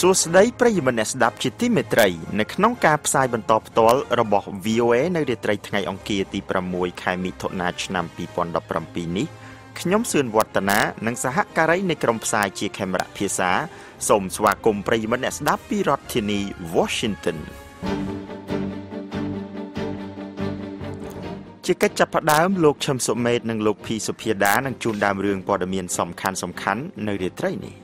សួស្តីប្រិយមិត្តអ្នកស្ដាប់ជាទីមេត្រីនៅក្នុងការផ្សាយបន្តផ្ទាល់របស់ VOA នៅរាត្រីថ្ងៃអង្គារទី Washington ជាកិច្ចចាប់ផ្ដើមលោកឈឹមសុមេតនិងលោកភីសុភាដានឹងជួនដើមរឿងព័ត៌មានសំខាន់ៗនៅរាត្រីនេះ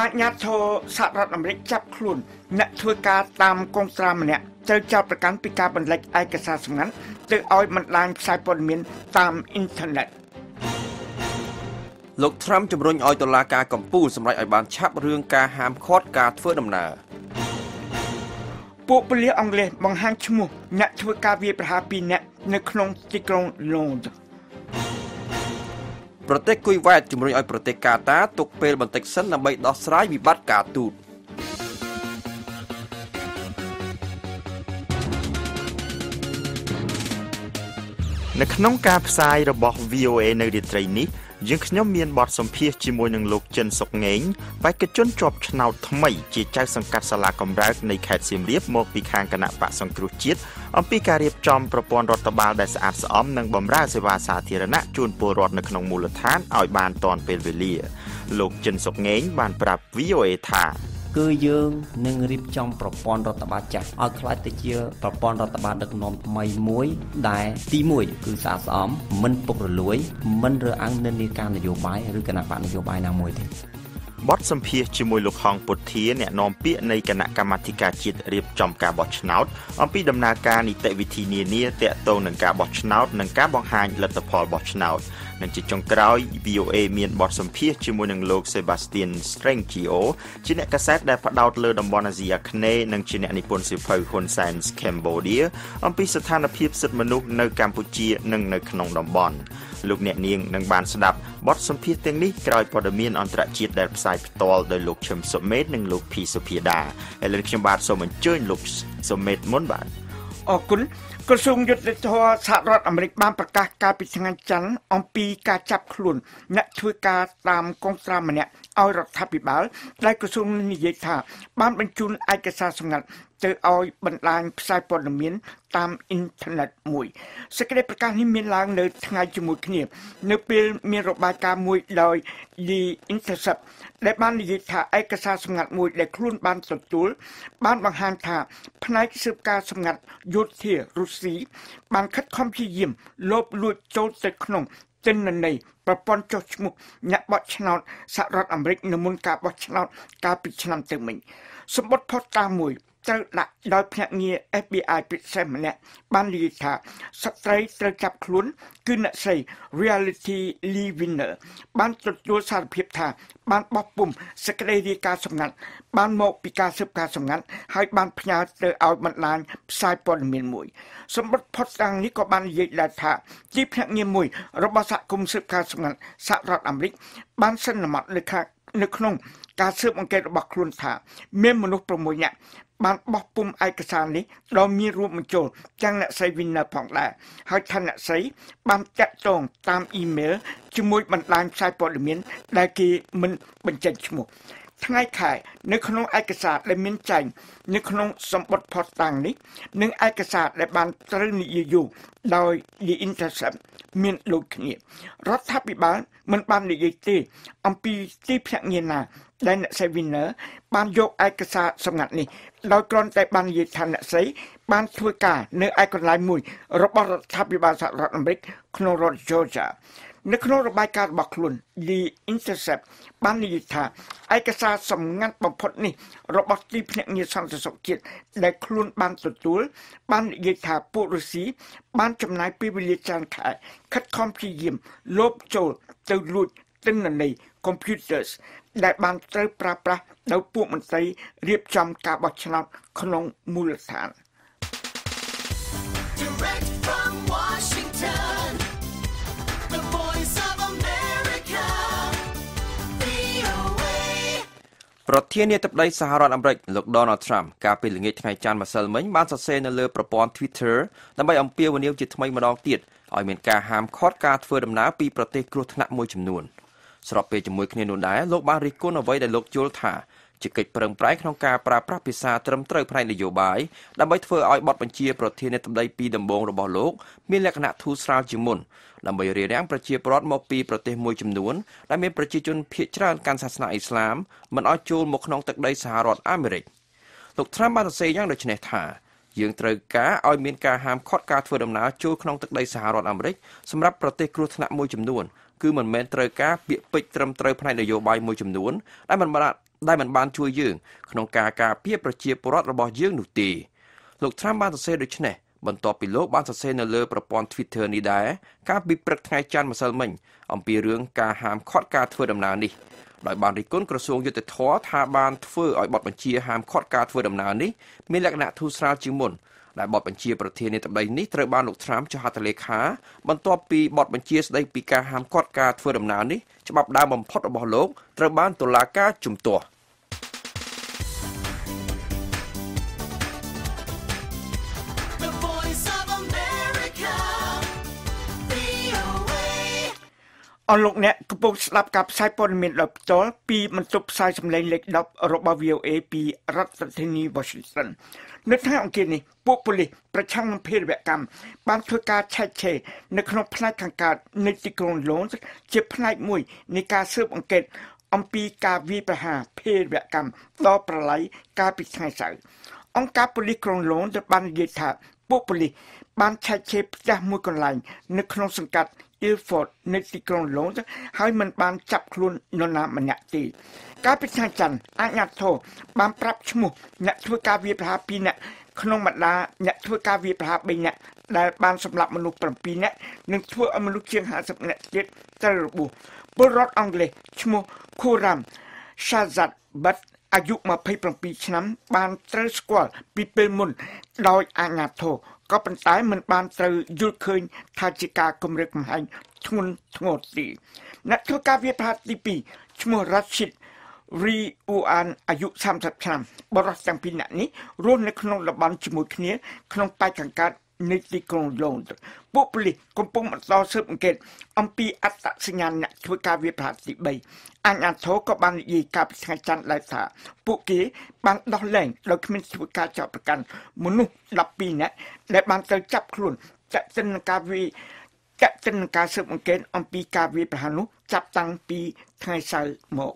អាញាធរសហរដ្ឋអាមេរិកចាប់ខ្លួនអ្នកធ្វើការតាមកងទ័ពម្នាក់ត្រូវចោទប្រកាន់ពីការបន្លិចឯកសារសម្ងាត់ ប្រទេសគុយវ៉ាជំរុញឲ្យប្រទេសកាតារទុកពេលបន្តិចសិនដើម្បីដោះស្រាយវិបត្តិកាទូតនៅក្នុងការផ្សាយរបស់ VOA នៅរាត្រីនេះយើងខ្ញុំមានបទសម្ភាសជាមួយនឹងលោកចិនសុកងេងបេក្ខជនជាប់ឆ្នោតថ្មីជាចៅសង្កាត់សាលាកំរើកនៃខេត្តសៀមរាបមកពីខាងគណៈបក្សសង្គ្រោះជាតិ អំពីការរៀបចំប្រព័ន្ធរដ្ឋបាលដែលស្អាតស្អំនិងបម្រើសេវាសាធារណៈជូនពលរដ្ឋនៅក្នុងមូលដ្ឋានឲ្យបានទាន់ពេលវេលាលោកចិនសុកងេងបានប្រាប់ បទសម្ភាសជាមួយលោកហងពុទ្ធាអ្នកនាំពាក្យនៃគណៈកម្មាធិការជាតិរៀបចំការបោះឆ្នោតអំពីដំណើរការនីតិវិធីនានាទាក់ទងនឹងការបោះឆ្នោតនិងការបង្ហាញលទ្ធផលបោះឆ្នោតនិងជាចុងក្រោយ VOA មានបទសម្ភាសជាមួយនឹងលោក Sebastian Strangio ជាអ្នកកាសែតដែលផ្ដោតលើតំបន់អាស៊ីអាគ្នេយ៍និងជាអ្នកនិពន្ធសៀវភៅ Hun Sen's Cambodia អំពីស្ថានភាពសិទ្ធិមនុស្សនៅកម្ពុជានិងនៅក្នុងតំបន់ លោកអ្នកនាងនឹងបានស្ដាប់បទសម្ភាសន៍ទាំងនេះក្រោយព័ត៌មានអន្តរជាតិដែលផ្សាយផ្ទាល់ដោយលោកឈឹមសុមេតនិងលោកភីសុភាដាឥឡូវខ្ញុំបាទសូមអញ្ជើញលោកសុមេតមុនបាទអរគុណក្រសួងយុទ្ធសាស្ត្ររដ្ឋអាមេរិកបានប្រកាសកាលពីថ្ងៃច័ន្ទអំពីការចាប់ខ្លួនអ្នកធ្វើការតាម ទៅឲ្យបណ្ដាញផ្សាយព័ត៌មានតាមអ៊ីនធឺណេតមួយសេចក្ដីប្រកាសនេះមានឡើងនៅថ្ងៃ ទៅនឹងនៃប្រព័ន្ធចុះឈ្មោះអ្នកបោះឆ្នោតសហរដ្ឋអាមេរិកនៅមុនការបោះឆ្នោតកាលពីឆ្នាំ FBI ពិសេសម្នាក់បាននិយាយថាស្ត្រីត្រូវចាប់ខ្លួនគឺអ្នកស្រី Reality Lee Winner បានទទួលសារភាពថាបានបោះពុំសេចក្តីរាយការណ៍សម្ងាត់បានមកពីការស៊ើបការណ៍សម្ងាត់ហើយបានផ្ញើទៅឲ្យបណ្ដាញផ្សាយព័ត៌មានមួយសម្បត្តិផុសតាំងនេះក៏បាននិយាយដែរថាទីភ្នាក់ងារមួយរបស់ ក្នុងការស៊ើបអង្កេតរបស់ខ្លួនថាមានមនុស្ស មានលោកគ្នារដ្ឋាភិបាលមិនបាននិយាយទេអំពីទីភ្នាក់ងារណាដែលអ្នកសេវិនន័របានយកឯកសារសម្ងាត់នេះដោយគ្រាន់តែបាននិយាយថាអ្នកស្រីបានធ្វើការនៅឯកន្លែងមួយរបស់រដ្ឋាភិបាលសហរដ្ឋអាមេរិកក្នុងរដ្ឋ Georgia ខិតខំព្យាយាមលបចូលទៅលួចទិន្នន័យ computers ដែលបានត្រូវប្រើប្រាស់ដោយពួកមន្ត្រីរៀបចំការបោះឆ្នោតក្នុងមូលដ្ឋាន Direct from Washington The Voice of America VOA ប្រធានាធិបតីសហរដ្ឋអាមេរិក លោក Donald Trump កាលពីល្ងាចថ្ងៃច័ន្ទម្សិលមិញបានសរសេរនៅលើប្រព័ន្ធ Twitter ដើម្បីអំពាវនាវជាថ្មីម្ដងទៀត ឲ្យមានការហាមឃាត់ការធ្វើដំណើរពីប្រទេសគ្រោះថ្នាក់មួយចំនួនស្របពេលជាមួយគ្នានោះដែរលោកបានរិះគន់អ្វីដែលលោកយល់ថា ជាកិច្ចប្រឹងប្រែងក្នុងការប្រើប្រាស់ភាសាត្រឹមត្រូវផ្នែកនយោបាយដើម្បីធ្វើឲ្យបទបញ្ជាប្រធាននៃតំដីពីរដំបងរបស់លោកមានលក្ខណៈធូរស្រាលជាងមុនដើម្បីរារាំងប្រជាពលរដ្ឋមកពីប្រទេសមួយចំនួនដែលមានប្រជាជនភាគច្រើនកាន់សាសនាអ៊ីស្លាមមិនឲ្យចូលមកក្នុងទឹកដីសហរដ្ឋអាមេរិកលោកត្រាំបានសរសេរយ៉ាងដូចនេះថាយើងត្រូវការឲ្យមានការហាមឃាត់ការធ្វើដំណើរចូលក្នុងទឹកដីសហរដ្ឋអាមេរិកសម្រាប់ប្រទេសគ្រោះថ្នាក់មួយចំនួនគឺមិនមែនត្រូវការពាក្យពេចន៍ត្រឹមត្រូវផ្នែកនយោបាយមួយចំនួនដែលមិនបានជួយយើងក្នុងការការពារប្រជាពលរដ្ឋរបស់យើងនោះទេលោកត្រាំបានសរសេរដូចនេះបន្ទាប់ពីលោកបានសរសេរនៅលើប្រព័ន្ធ Twitter នេះដែរកាលពីព្រឹកថ្ងៃច័ន្ទម្សិលមិញអំពីរឿងការហាមឃាត់ការធ្វើដំណើរនេះដោយបានរិះគន់ក្រសួងយុតិធធម៌ថាបានធ្វើឲ្យបទបញ្ជាហាមឃាត់ការធ្វើដំណើរនេះមានលក្ខណៈធូរស្រាលជាងមុនដែលបទបញ្ជាប្រធាននៃតំបន់នេះត្រូវបានលោកត្រាំចុះហត្ថលេខាបន្ទាប់ពីបទបញ្ជាស្ដីពីការហាមឃាត់ការធ្វើដំណើរនេះច្បាប់ដើមបំផុតរបស់លោកត្រូវបានតុលាការជំទាស់អរលោកអ្នកកំពុងស្ដាប់ការផ្សាយព័ត៌មានដោយផ្ទាល់ពីបន្ទប់ផ្សាយសម្លេងលេខ10របស់ VOA ពីរដ្ឋធានី Washington នៅថ្ងៃអង្គារនេះពួកប៉ូលីសប្រឆាំងនឹងភេរវកម្មបានធ្វើការឆែកឆេរនៅក្នុងផ្នែកខាងកើតនៃទីក្រុង London ជាផ្នែកមួយនៃការស៊ើបអង្កេតអំពីការវាយប្រហារភេរវកម្មដល់ប្រឡាយកាលពីថ្ងៃសៅរ៍អង្គការប៉ូលីសក្រុង London បាននិយាយថាពួកប៉ូលីសបានឆែកឆេរផ្ទះមួយកន្លែងនៅក្នុងសង្កាត់Ilford នៅទីក្រុង London ហើយមិនបានចាប់ខ្លួននរណាម្នាក់ទេកាលពីថ្ងៃច័ន្ទអាជ្ញាធរបានប្រាប់ឈ្មោះអ្នកធ្វើការវាយប្រហារ2នាក់ក្នុងបណ្ដាអ្នកធ្វើការវាយប្រហារ3នាក់ដែលបានសម្លាប់មនុស្ស7នាក់និងធ្វើឲ្យមនុស្សជាង50នាក់ទៀតត្រូវរបួសពលរដ្ឋអង់គ្លេសឈ្មោះ Khurram Shahzad Butt អាយុ27ឆ្នាំបានត្រូវស្គាល់ពីពេលមុនដោយអាជ្ញាធរក៏ប៉ុន្តែមិនបានត្រូវយល់ឃើញថាជាការគំរាមកំហែងធ្ងន់ធ្ងរទេអ្នកធ្វើការវាយប្រហារទី2ឈ្មោះ Rashid Riuan អាយុ30ឆ្នាំបរិសុទ្ធទាំងពីរនាក់នេះរស់នៅក្នុងតំបន់ជាមួយគ្នាក្នុងប៉ែកខាងកើតនៃទីក្រុង London ពួកប៉ូលីសកំពុងបន្តស៊ើបអង្កេតអំពីអត្តសញ្ញាណអ្នកធ្វើការវាយប្រហារទី3អញ្ញាធិក៏បាននិយាយកាលពីថ្ងៃច័ន្ទដែរថាពួកគេបានដោះលែងដោយគ្មានធ្វើការចោទប្រកាន់មនុស្ស12នាក់ដែលបានត្រូវចាប់ខ្លួនចាក់ចិននឹងការវាយចាក់ចិននឹងការស៊ើបអង្កេតអំពីការវាយប្រហារនោះចាប់តាំងពីថ្ងៃសៅរ៍មក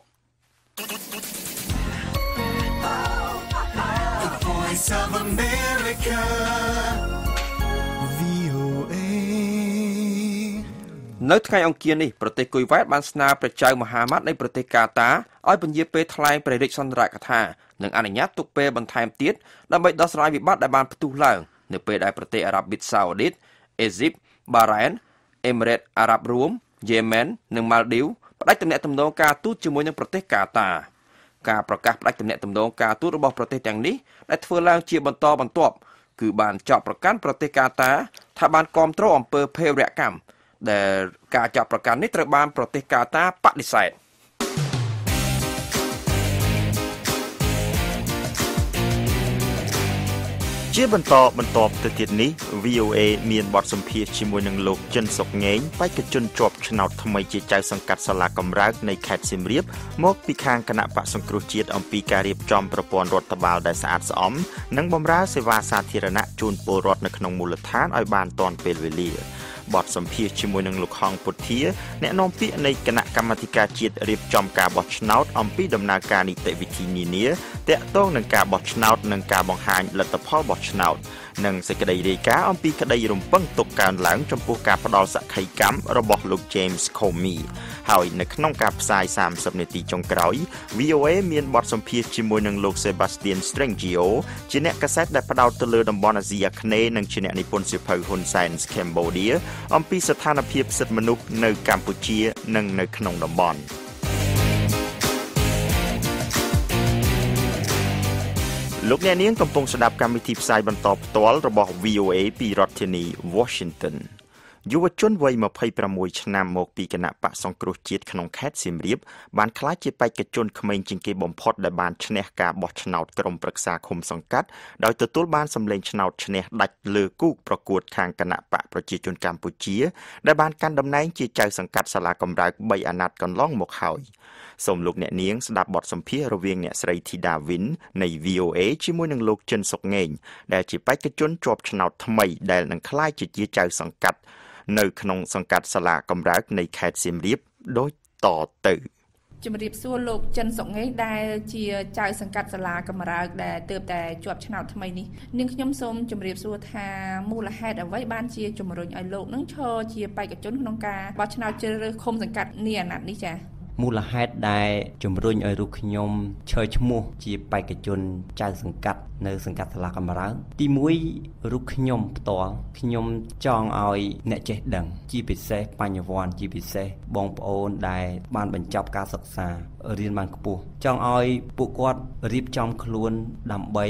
នៅថ្ងៃអង្គារនេះប្រទេសគុយវ៉ាតបានស្នើព្រះចៅមហាម៉ាត់នៃប្រទេសកាតាឲ្យពន្យាពេលថ្លែងព្រះរាជសន្ទរកថានិងអនុញ្ញាតទុកពេលបន្ថែមទៀតដើម្បីដោះស្រាយវិបត្តិដែលបានផ្ទុះឡើងនៅពេលដែលប្រទេសអារ៉ាប៊ីសាអូឌីតអេស៊ីបបារ៉ែនអេមីរ៉េតអារ៉ាប់រួមយេម៉ែននិងម៉ាល់ឌីវផ្ដាច់ទំនាក់ទំនងការទូតជាមួយនឹងប្រទេសកាតាការប្រកាសផ្ដាច់ទំនាក់ទំនងការទូតរបស់ប្រទេសទាំងនេះដែលធ្វើឡើងជាបន្តបន្ទាប់គឺបានចោទប្រកាន់ប្រទេសកាតាថាបានគ្រប់គ្រងអំពើភេរវកម្មដែលការចោទប្រកាន់នេះត្រូវបានប្រទេសកាតាបដិសេធជាបន្តទៅទៀតនេះ VOA មានបទសម្ភាសន៍ជាមួយនឹងលោកចិនសុកងេងបេក្ខជនជាប់ឆ្នោតថ្មីជាចៅសង្កាត់សាលាកំរើកនៃខេត្តសៀមរាបមកពីខាងគណៈបក្សសង្គ្រោះជាតិអំពីការរៀបចំប្រព័ន្ធរដ្ឋបាលដែលស្អាតស្អំនិងបម្រើសេវាសាធារណៈជូនពលរដ្ឋនៅក្នុងមូលដ្ឋានឲ្យបានទាន់ពេលវេលាបទសម្ភាសន៍ជាមួយនឹងលោកហងពុធាអ្នកនាំពាក្យនៃគណៈកម្មាធិការជាតិរៀបចំការបោះឆ្នោតអំពីដំណើរការនីតិវិធីនានាទាក់ទងនឹងការបោះឆ្នោតនិងការបង្ហាញលទ្ធផលបោះឆ្នោតនិងសេចក្តីរាយការណ៍អំពីក្តីរំពឹងទុកកើនឡើងចំពោះការផ្ដល់សក្ខីកម្មរបស់លោក James Comey ហើយនៅក្នុងការផ្សាយ30នាទីចុងក្រោយ VOA មានបទសម្ភាសន៍ជាមួយនឹងលោក Sebastian Strangio ជាអ្នកកាសែតដែលផ្ដោតទៅលើតំបន់អាស៊ីអាគ្នេយ៍និងជាអ្នកនិពន្ធសៀវភៅ Hun Sen Cambodia អំពីស្ថានភាពសិទ្ធិមនុស្សនៅកម្ពុជានិងនៅក្នុងតំបន់លោកអ្នកនាងកំពុងស្ដាប់កម្មវិធីផ្សាយបន្តផ្ទាល់របស់ VOA ពីរដ្ឋធានី Washington យុវជនវ័យ26ឆ្នាំមកពីគណៈបក្សសង្គ្រោះជាតិក្នុងខេត្តសៀមរាបបានក្លាយជាបេក្ខជនក្មេងជាងគេបំផុតដែលបានឈ្នះការបោះឆ្នោតក្រុមប្រឹក្សាឃុំសង្កាត់ដោយទទួលបានសម្លេងឆ្នោតឈ្នះដាច់លើគូប្រកួតខាងគណៈបក្សប្រជាជនកម្ពុជាដែលបានកាន់តំណែងជាចៅសង្កាត់សាលាកំរើក3អាណត្តិកន្លងមកហើយសូមលោកអ្នកនាងស្ដាប់បទសម្ភាសន៍រវាងអ្នកស្រីធីតាវិននៃ VOA ជាមួយនឹងលោកចិនសុកងេងដែលជាបេក្ខជនជាប់ឆ្នោតថ្មីដែលនឹងក្លាយជាចៅសង្កាត់នៅក្នុងសង្កាត់សាលាកំរើកនៃខេត្តសៀមរាបដូចតទៅជំរាបសួរលោកចិនសុកងេងដែលជាចៅសង្កាត់សាលាកំរើកដែលទើបតែជាប់ឆ្នោតថ្មីនេះនាងខ្ញុំសូមជំរាបសួរថាមូលហេតុអ្វីបានជាជំរុញឲ្យលោកនឹងឈរជាបេក្ខជនក្នុងការបោះឆ្នោតជ្រើសរើសឃុំសង្កាត់នាអាណត្តិនេះចា៎មូលហេតុដែលជំរុញឲ្យរូបខ្ញុំឈរឈ្មោះជាបេក្ខជនចៅសង្កាត់នៅសង្កាត់សាលាកំរើកទី1រូបខ្ញុំផ្ទាល់ខ្ញុំចង់ឲ្យអ្នកចេះដឹងជាពិសេសបញ្ញវន្តជាពិសេសបងប្អូនដែលបានបញ្ចប់ការសិក្សារៀនបានខ្ពស់ចង់ឲ្យពួកគាត់រៀបចំខ្លួនដើម្បី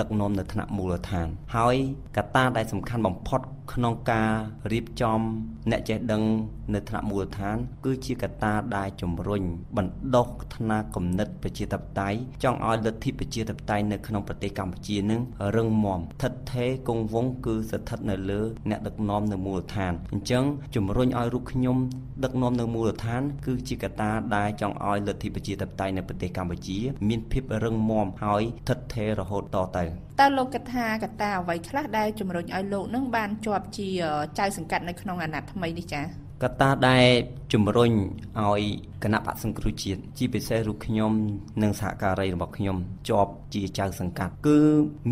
ដឹកនាំនៅថ្នាក់មូលដ្ឋានហើយកត្តាដែលសំខាន់បំផុតក្នុងការរៀបចំអ្នកចេះដឹងនៅថ្នាក់មូលដ្ឋានគឺជាកត្តាដែលជំរុញបណ្ដុះថ្នាលគំនិតប្រជាធិបតេយ្យចង់ឲ្យលទ្ធិប្រជាធិបតេយ្យនៅក្នុងប្រទេសកម្ពុជានឹងរឹងមាំឋិតថេរគង់វង្សគឺស្ថិតនៅលើអ្នកដឹកនាំនៅមូលដ្ឋានអញ្ចឹងជំរុញឲ្យរូបខ្ញុំដឹកនាំនៅមូលដ្ឋានគឺជាកត្តាដែលចង់ឲ្យលទ្ធិប្រជាធិបតេយ្យនៅប្រទេសកម្ពុជាមានភាពរឹងមាំហើយឋិតថេររហូតតទៅតើលោកគិតថាកត្តាអ្វីខ្លះដែលជំរុញឲ្យលោកនឹងបានជាប់ជាចៅសង្កាត់នៅក្នុងអាណត្តិថ្មីនេះចា៎កត្តាដែលជំរុញឲ្យគណៈបក្សសង្គ្រោះជាតិជាពិសេសរូបខ្ញុំនិងសហការីរបស់ខ្ញុំជាប់ជាចៅសង្កាត់គឺ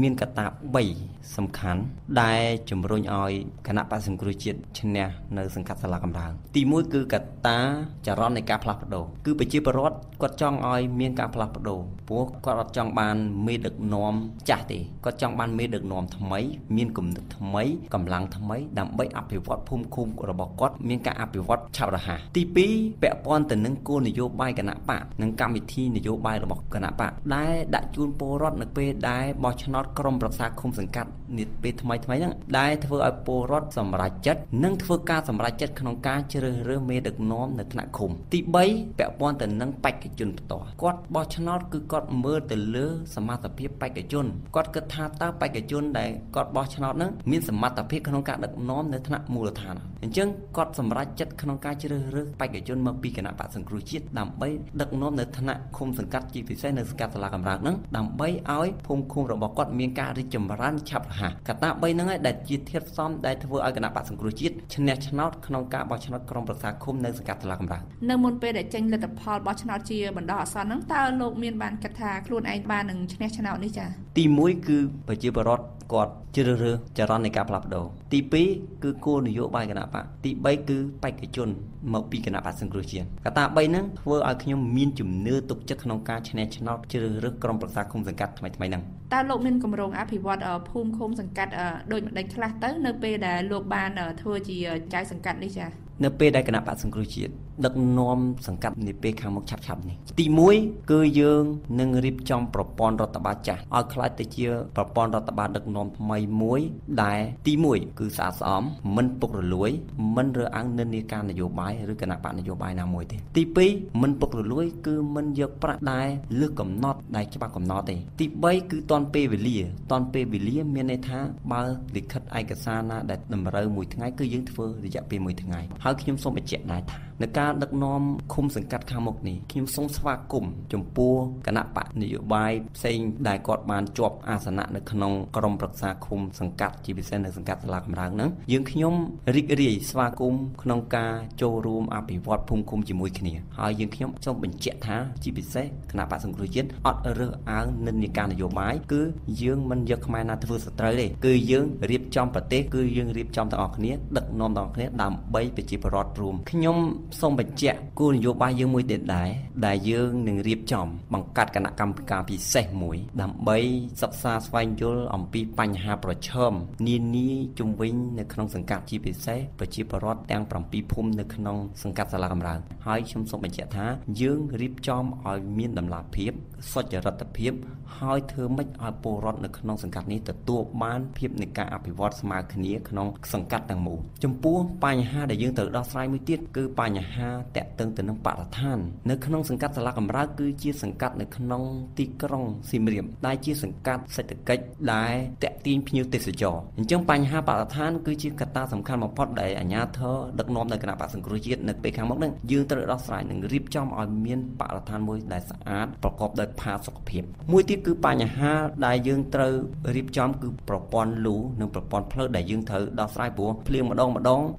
មានកត្តា3សំខាន់ដែលជំរុញឲ្យគណៈបក្សសង្គ្រោះជាតិឈ្នះនៅសង្កាត់សាលាកំរើកទី1គឺកត្តាចរន្តនៃការផ្លាស់ប្ដូរគឺប្រជាពលរដ្ឋគាត់ចង់ឲ្យមានការផ្លាស់ប្ដូរព្រោះគាត់អត់ចង់បានមេដឹកនាំចាស់ទេគាត់ចង់បានមេដឹកនាំថ្មីមានគំនិតថ្មីកម្លាំងថ្មីដើម្បីអភិវឌ្ឍភូមិឃុំរបស់គាត់មានការអភិវឌ្ឍឆាប់រហ័សទី2ពាក់ព័ន្ធទៅនឹងគោលនយោបាយគណៈបកនិងកម្មវិធីនយោបាយរបស់គណៈបកដែលដាក់ជូនពលរដ្ឋនៅពេលដែលបោះឆ្នោតក្រុមប្រឹក្សាឃុំសង្កាត់នេះពេលថ្មីហ្នឹងដែលធ្វើឲ្យពលរដ្ឋសម្រេចចិត្តនិងធ្វើការសម្រេចចិត្តក្នុងការជ្រើសរើសមេដឹកនាំនៅថ្នាក់ឃុំទី3ពាក់ព័ន្ធទៅនឹងបេក្ខជនផ្ទាល់គាត់បោះឆ្នោតគឺគាត់មើលទៅលើសមត្ថភាពបេក្ខជនគាត់គិតថាតើបេក្ខជនដែលគាត់បោះឆ្នោតហ្នឹងមានសមត្ថភាពក្នុងការដឹកនាំនៅថ្នាក់មូលដ្ឋានអញ្ចឹងគាត់សម្រេចចិត្តក្នុងការជ្រើសរើសបេក្ខជនមកពីគណៈបក្សសង្គ្រោះជាតិដើម្បីដឹកនាំនៅថ្នាក់ឃុំសង្កាត់ជាពិសេសនៅសង្កាត់សាលាកំរើកហ្នឹងដើម្បីឲ្យភូមិឃុំរបស់គាត់មានការរីកចម្រើនឆាប់រហ័សកត្តា3ហ្នឹងឯងដែលជាធាតុផ្សំដែលធ្វើឲ្យគណៈបក្សសង្គ្រោះជាតិឈ្នះឆ្នោតក្នុងការបោះឆ្នោតក្រុមប្រឹក្សាឃុំនៅសង្កាត់សាលាកំរើកនៅមុនពេលដែលចេញលទ្ធផលបោះឆ្នោតជាបណ្ដោះអាសន្នហ្នឹងតើលោកមានបានគិតថាខ្លួនឯងបាននឹងឈ្នះឆ្នោតនេះចា៎ទី1គឺប្រជាពលរដ្ឋគាត់ជ្រើសរើសចរន្តនៃការផ្លាស់ប្ដូរទី2គឺគោលនយោបាយគណៈបកទី3គឺបេក្ខជនមកពីគណៈបក្សសង្គ្រោះជាតិកត្តា3ហ្នឹងធ្វើឲ្យខ្ញុំមានជំនឿទុកចិត្តក្នុងការឈ្នះឆ្នោតជ្រើសរើសក្រុមប្រឹក្សាឃុំសង្កាត់ថ្មីៗហ្នឹងតើលោកមានគម្រោងអភិវឌ្ឍភូមិឃុំសង្កាត់ដោយម្ដេចខ្លះទៅនៅពេលដែលលោកបានធ្វើជាចៅសង្កាត់នេះចា៎នៅពេលដែលគណៈបក្សសង្គ្រោះជាតិដឹកនាំសង្កាត់នាពេលខាងមុខឆាប់ៗនេះទី1គឺយើងនឹងរៀបចំប្រព័ន្ធរដ្ឋបាលចាស់ឲ្យក្លាយទៅជាប្រព័ន្ធរដ្ឋបាលដឹកនាំថ្មីមួយដែលទី1គឺស្អាតស្អំមិនពុករលួយមិនរើសអើងនិន្នាការនយោបាយឬគណៈបកនយោបាយណាមួយទេទី2មិនពុករលួយគឺមិនយកប្រាក់ដែលលើសកំណត់ដែលច្បាប់កំណត់ទេទី3គឺតាន់ពេលវេលាមានន័យថាបើលិខិតឯកសារណាដែលតម្រូវមួយថ្ងៃគឺយើងធ្វើរយៈពេលមួយថ្ងៃហើយខ្ញុំសូមបញ្ជាក់ដែរថានៅការដឹកនាំឃុំសង្កាត់ខាងមុខនេះខ្ញុំសូមស្វាគមន៍ចំពោះគណៈបកនយោបាយផ្សេងដែលគាត់បានជាប់អាសនៈនៅក្នុងក្រមប្រឹក្សាឃុំសង្កាត់ជាពិសេសនៅសង្កាត់សាលាកំរើកហ្នឹងយើងខ្ញុំរីករាយស្វាគមន៍ក្នុងការចូលរួមអភិវឌ្ឍភូមិឃុំជាមួយគ្នាហើយយើងខ្ញុំសូមបញ្ជាក់ថាជាពិសេសគណៈបកសង្គ្រោះជាតិអត់រើសអើងនិន្នាការនយោបាយគឺយើងមិនយកខ្មែរណាធ្វើសត្រូវទេគឺយើងរៀបចំប្រទេសគឺយើងរៀបចំទាំងអស់គ្នាដឹកនាំទាំងអស់គ្នាដើម្បីប្រជាពលរដ្ឋរួមខ្ញុំសូម បញ្ជាក់គោលនយោបាយយើងមួយទៀតដែរដែលយើងនឹងរៀបចំបង្កើតគណៈកម្មការពិសេសមួយដើម្បីសិក្សាស្វែងយល់អំពីបញ្ហាប្រឈមនានាជុំវិញនៅក្នុងសង្កាត់ជាពិសេសប្រជាពលរដ្ឋទាំង7ភូមិនៅក្នុងសង្កាត់សាលាកំរើងហើយខ្ញុំសូមបញ្ជាក់ថាយើងរៀបចំឲ្យមានតម្លាភាពសុចរិតភាពហើយធ្វើម៉េចឲ្យពលរដ្ឋនៅក្នុងសង្កាត់នេះទទួលបានភាពនៃការអភិវឌ្ឍស្មើគ្នាក្នុងសង្កាត់ទាំងមូលចំពោះបញ្ហាដែលយើងត្រូវដោះស្រាយមួយទៀតគឺបញ្ហាតាក់ទងទៅនឹងបរិស្ថាននៅក្នុងសង្កាត់សាលាកំរើងគឺជាសង្កាត់នៅក្នុងទីក្រុងសៀមរាបដែលជាសង្កាត់សេដ្ឋកិច្ចដែលតាក់ទាញភ្ញៀវទេសចរអញ្ចឹងបញ្ហាបរិស្ថានគឺជាកត្តាសំខាន់បំផុតដែលអាជ្ញាធរដឹកនាំនៅគណៈបក្សសង្គ្រោះជាតិនៅពេលខាងមុខនឹងយើងត្រូវដោះស្រាយនិងរៀបចំឲ្យមានបរិស្ថានមួយដែលស្អាតប្រកបដោយផាសុកភាពមួយទៀតគឺបញ្ហាដែលយើងត្រូវរៀបចំគឺប្រព័ន្ធលូនិងប្រព័ន្ធផ្លូវដែលយើងត្រូវដោះស្រាយព្រោះភ្លៀងម្ដង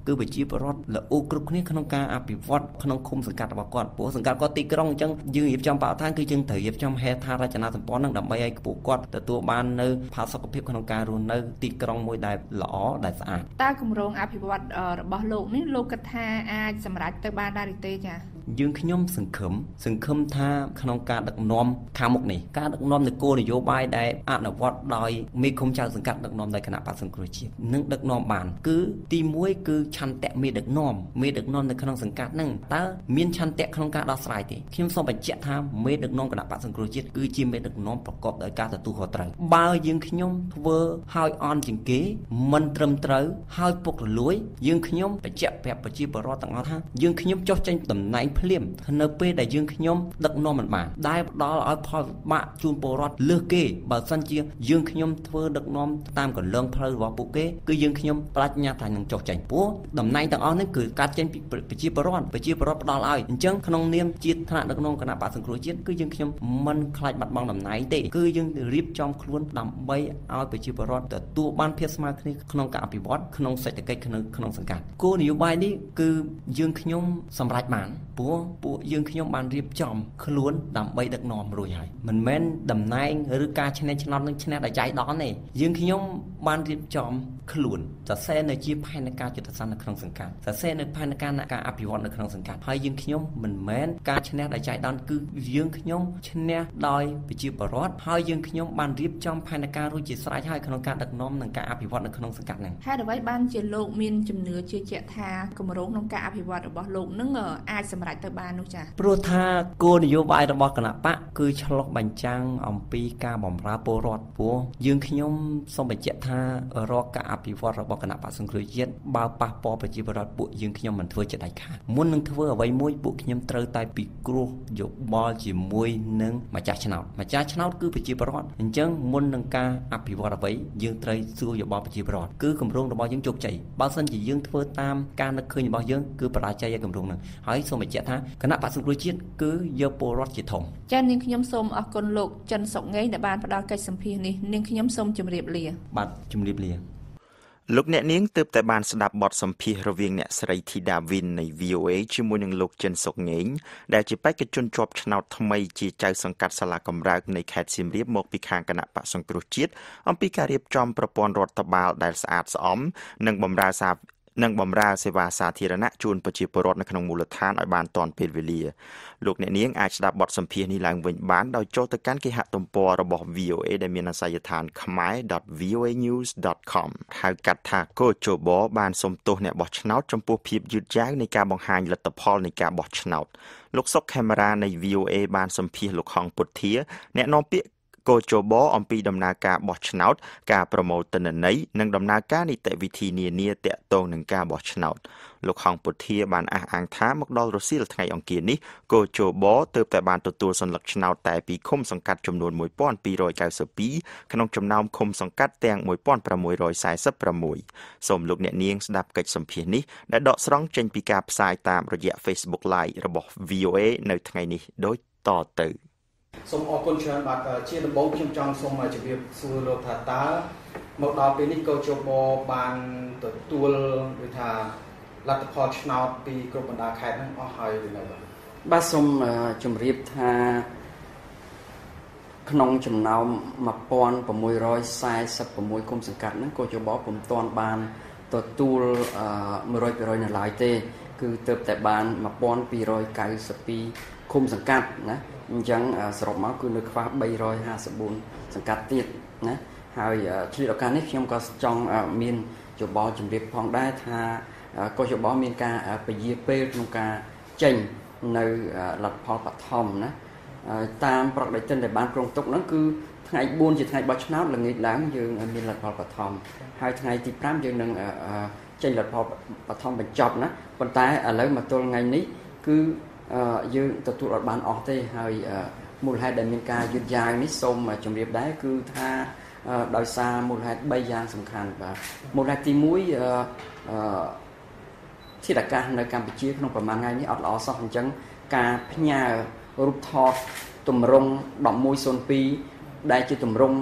គឺប្រជាពលរដ្ឋល្អគ្រប់គ្នាក្នុងការអភិវឌ្ឍក្នុងឃុំសង្កាត់របស់គាត់ព្រោះសង្កាត់គាត់ទីក្រុងអញ្ចឹងយើងរៀបចំបរិស្ថានគឺយើងត្រូវរៀបចំហេដ្ឋារចនាសម្ព័ន្ធនឹងដើម្បីឲ្យពួកគាត់ទទួលបាននៅផាសុកភាពក្នុងការរស់នៅទីក្រុងមួយដែលល្អដែលស្អាតតើគម្រោងអភិវឌ្ឍរបស់លោកនេះលោកគិតថាអាចសម្រេចទៅបានដែរឬទេចា៎យើងខ្ញុំសង្ឃឹមថាក្នុងការដឹកនាំខាងមុខនេះការដឹកនាំនគរនយោបាយដែលអនុវត្តដោយមេឃុំចៅសង្កាត់ដឹកនាំដោយគណៈបក្សសង្គ្រោះជាតិនឹងដឹកនាំបានគឺទី1គឺឆន្ទៈមេដឹកនាំនៅក្នុងសង្កាត់ហ្នឹងតើមានឆន្ទៈក្នុងការដោះស្រាយទេខ្ញុំសូមបញ្ជាក់ថាមេដឹកនាំគណៈបក្សសង្គ្រោះជាតិគឺជាមេដឹកនាំប្រកបដោយការទទួលខុសត្រូវបើយើងខ្ញុំធ្វើឲ្យអន់ជាងគេមិនត្រឹមត្រូវឲ្យពុករលួយយើងខ្ញុំបញ្ជាក់ប្រាប់ប្រជាពលរដ្ឋទាំងអស់ថាយើងខ្ញុំចុះចេញតំណែងភ្លាមនៅពេលដែលយើងខ្ញុំដឹកនាំមិនបានដែលផ្ដល់ឲ្យផលវិបាកជូនពលរដ្ឋលើសគេបើមិនជាយើងខ្ញុំធ្វើដឹកនាំតាមកលងផ្លូវរបស់ពួកគេគឺយើងខ្ញុំប្រាជ្ញាថានឹងចុះចេញពួកតំណែងទាំងអស់នេះគឺកាត់ចេញពីប្រជាពលរដ្ឋផ្ដល់ឲ្យអញ្ចឹងក្នុងនាមជាថ្នាក់ដឹកនាំគណៈបក្សសង្គ្រោះជាតិគឺយើងខ្ញុំមិនខ្លាចបាត់បង់តំណែងទេគឺយើងរៀបចំខ្លួនដើម្បីឲ្យប្រជាពលរដ្ឋទទួលបានភាពស្មើគ្នាក្នុងការអភិវឌ្ឍក្នុងសេដ្ឋកិច្ចក្នុងសង្កាត់គោលនយោបាយនេះគឺយើងខ្ញុំសម្រេចបានពួកយើងខ្ញុំបានរៀបចំខ្លួនដើម្បីដឹកនាំរួចហើយមិនមែនតំណែងឬការឆ្នះឆ្នោតនឹងឆ្នះដោយចៃដន្យទេយើងខ្ញុំបានរៀបចំខ្លួនសរសេរនៅជាផែនការយុទ្ធសាស្ត្រនៅក្នុងសង្កាត់សរសេរនៅផែនការនៃការអភិវឌ្ឍនៅក្នុងសង្កាត់ហើយយើងខ្ញុំមិនមែនការឆ្នះដោយចៃដន្យគឺយើងខ្ញុំឆ្នះដោយប្រជាពលរដ្ឋហើយយើងខ្ញុំបានរៀបចំផែនការរួចជាស្រេចហើយក្នុងការដឹកនាំនិងការអភិវឌ្ឍនៅក្នុងសង្កាត់ហ្នឹងហើយអ្វីបានជាលោកមានជំនឿជឿជាក់ថាគម្រោងក្នុងការអភិវឌ្ឍរបស់លោកនឹងអាចសម្រេចទៅបាននោះចា៎ព្រោះថាគោលនយោបាយរបស់គណៈបកគឺឆ្លុះបញ្ចាំងអំពីការបម្រើពលរដ្ឋព្រោះយើងខ្ញុំសូមបញ្ជាក់ថារកការអភិវឌ្ឍរបស់គណៈបកសង្គ្រោះជាតិបើប៉ះពាល់ប្រជាពលរដ្ឋពួកយើងខ្ញុំមិនធ្វើជាដាច់ខាតមុននឹងធ្វើអ្វីមួយពួកខ្ញុំត្រូវតែពិគ្រោះយោបល់ជាមួយនឹងម្ចាស់ឆ្នោតគឺប្រជាពលរដ្ឋអញ្ចឹងមុននឹងការអភិវឌ្ឍអ្វីយើងត្រូវសួរយោបល់ប្រជាពលរដ្ឋគឺគម្រោងរបស់យើងជោគជ័យបើមិនជាយើងធ្វើតាមការនឹកឃើញរបស់យើងគឺបរាជ័យឯគម្រោងនឹងហើយសូមបញ្ជាក់ថាគណៈបក្សសង្គ្រោះជាតិគឺយកពលរដ្ឋជាធំចា៎នាងខ្ញុំសូមអរគុណលោកចិនសុកងេងដែលបានផ្ដល់កិច្ចសម្ភាសន៍នេះនាងខ្ញុំសូមជម្រាបលាបាទជម្រាបលាលោកអ្នកនាងទើបតែបានស្ដាប់បទសម្ភាសន៍រវាងអ្នកស្រីធីតាវិននៃ VOA ជាមួយនឹងលោកចិនសុកងេងដែលជាបេក្ខជនជាប់ឆ្នោតថ្មីជាចៅសង្កាត់សាលាកំរើងនៃខេត្តសៀមរាបមកពីខាងគណៈបក្សសង្គ្រោះជាតិអំពីការរៀបចំប្រព័ន្ធរដ្ឋបាលដែលស្អាតស្អំនិងបម្រើសេវាសាធារណៈជូនប្រជាពលរដ្ឋនៅក្នុងមូលដ្ឋានឲ្យបានទាន់ពេលវេលាលោកអ្នកនាងអាចស្ដាប់បទសម្ភាសន៍នេះឡើងវិញបានដោយចូលទៅកាន់គេហទំព័ររបស់ VOA ដែលមានអាសយដ្ឋាន khmae.voanews.com ហៅកាត់ថា Kochobo បានសុំទោសអ្នកបោះឆ្នោតចំពោះភាពយឺតយ៉ាវនៃការបង្ហាញលទ្ធផលនៃការបោះឆ្នោតលោកសុកកាមេរ៉ានៃ VOA បានសម្ភាសន៍លោកហងពុទ្ធាអ្នកនាំពាក្យកោជបអំពីដំណើរការបោះឆ្នោតការប្រមូលទិន្នន័យនិងដំណើរការនីតិវិធីនានាទាក់ទងនឹងការបោះឆ្នោតលោកហងពុធាបានអះអាងថាមកដល់រសៀលថ្ងៃអង្គារនេះកោជបទើបតែបានទទួលសញ្ញាឆ្នោតតែពីឃុំសង្កាត់ចំនួន1292ក្នុងចំណោមឃុំសង្កាត់ទាំង1646សូមលោកអ្នកនាងស្ដាប់កិច្ចសម្ភាសន៍នេះដែលដកស្រង់ចេញពីការផ្សាយតាមរយៈ Facebook Live របស់ VOA នៅថ្ងៃនេះដូចតទៅសូមអរគុណច្រើនបាទជាដំបូងខ្ញុំចង់សូមជម្រាបសួរលោកថាតើមកដល់ពេលនេះកោជបបានទទួលដូចថាលទ្ធផលឆ្នោតពីគ្រប់បណ្ដាខេត្តហ្នឹងអស់ហើយឬនៅបាទសូមជម្រាបថាក្នុងចំណោម1646គុំសង្កាត់ហ្នឹងកោជបពុំទាន់បានទទួល100% នៅឡើយទេ cứ tập tại bàn mà pon pi rồi cài sấp pi khung sảng cát nè chẳng sọt máu cứ nước pha bay rồi ha sập bùn sảng cát tiệt nè hay khi đó cái này khi ông có trong miền chỗ bò chuẩn bị phong đá tha coi chỗ bò miền ca bây giờ pe trong ca chỉnh nơi lật pho bạch thom nè tam bậc đại chân tại bàn trong tục nó cứ ngày buôn chỉ ngày bạch nát là người láng dương miền lật pho bạch thom hai ngày thì pram dương đừng trên lật pho bạch thom mình chọc nè còn tại ở lấy mà tôi ngày ní cứ dương tập tụ lật bàn ở đây hay một hai đại miền ca dương dài ní xôm mà chuẩn bị đá cứ tha đòi xa một hai bay giang sầm khàn và một hai tí mũiที่ดักการในการไปเชี่ยวขนมประมาณไงนี่อัดล้อสองจังการพญารูปทอตุ่มรงดอกมวยโซนปีได้ชื่อตุ่มรง